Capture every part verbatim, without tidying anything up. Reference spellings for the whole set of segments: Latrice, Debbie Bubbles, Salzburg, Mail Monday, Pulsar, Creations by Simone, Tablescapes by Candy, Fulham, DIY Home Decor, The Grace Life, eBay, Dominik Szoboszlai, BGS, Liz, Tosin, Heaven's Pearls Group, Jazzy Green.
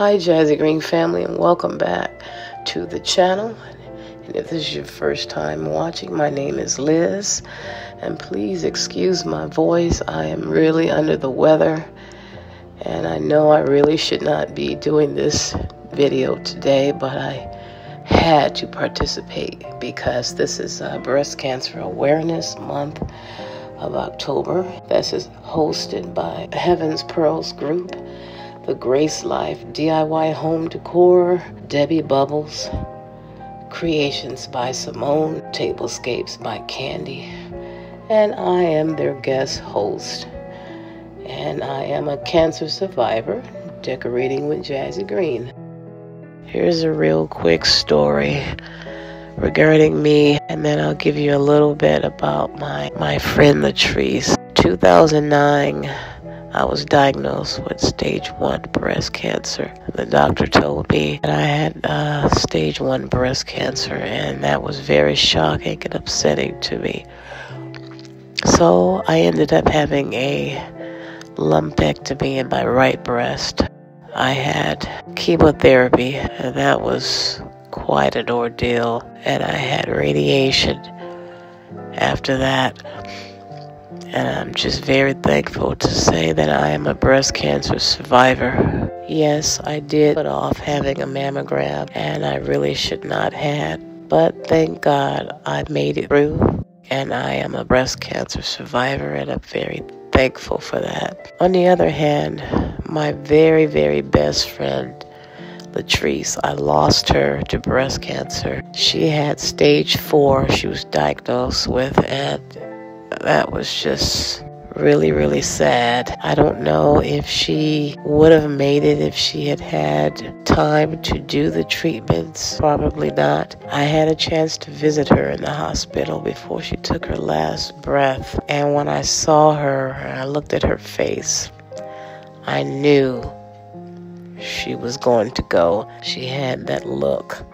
Hi Jazzy Green family, and welcome back to the channel. And if this is your first time watching, my name is Liz, and please excuse my voice. I am really under the weather, and I know I really should not be doing this video today, but I had to participate because this is uh, Breast Cancer Awareness Month of October. This is hosted by Heaven's Pearls Group, The Grace Life, D I Y Home Decor, Debbie Bubbles, Creations by Simone, Tablescapes by Candy, and I am their guest host. And I am a cancer survivor, decorating with Jazzy Green. Here's a real quick story regarding me, and then I'll give you a little bit about my, my friend Latrice. two thousand nine, I was diagnosed with stage one breast cancer. The doctor told me that I had uh, stage one breast cancer, and that was very shocking and upsetting to me. So I ended up having a lumpectomy in my right breast. I had chemotherapy, and that was quite an ordeal, and I had radiation after that. And I'm just very thankful to say that I am a breast cancer survivor. Yes, I did put off having a mammogram, and I really should not have. But thank God I made it through, and I am a breast cancer survivor, and I'm very thankful for that. On the other hand, my very, very best friend, Latrice, I lost her to breast cancer. She had stage four she was diagnosed with, and that was just really, really sad. I don't know if she would have made it if she had had time to do the treatments. Probably not. I had a chance to visit her in the hospital before she took her last breath. And when I saw her and I looked at her face, I knew she was going to go. She had that look.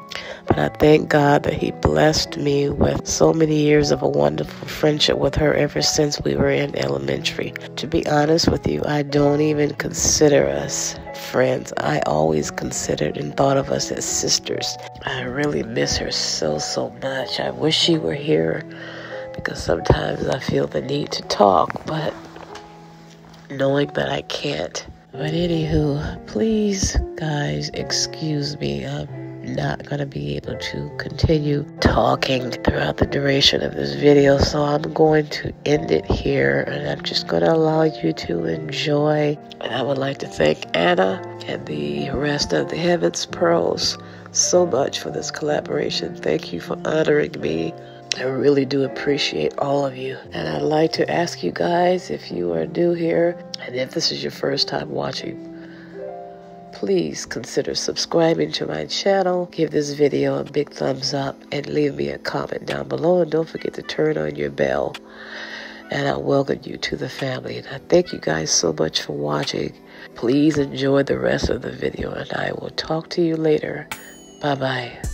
But I thank God that he blessed me with so many years of a wonderful friendship with her ever since we were in elementary. To be honest with you, I don't even consider us friends. I always considered and thought of us as sisters. I really miss her so, so much. I wish she were here because sometimes I feel the need to talk, but knowing that I can't. But anywho, please, guys, excuse me. I'm not going to be able to continue talking throughout the duration of this video, so I'm going to end it here, and I'm just going to allow you to enjoy. And I would like to thank Anna and the rest of the Heaven's Pearls so much for this collaboration. Thank you for honoring me. I really do appreciate all of you. And I'd like to ask you guys, if you are new here and if this is your first time watching, please consider subscribing to my channel. Give this video a big thumbs up and leave me a comment down below. And don't forget to turn on your bell. And I welcome you to the family. And I thank you guys so much for watching. Please enjoy the rest of the video, and I will talk to you later. Bye-bye.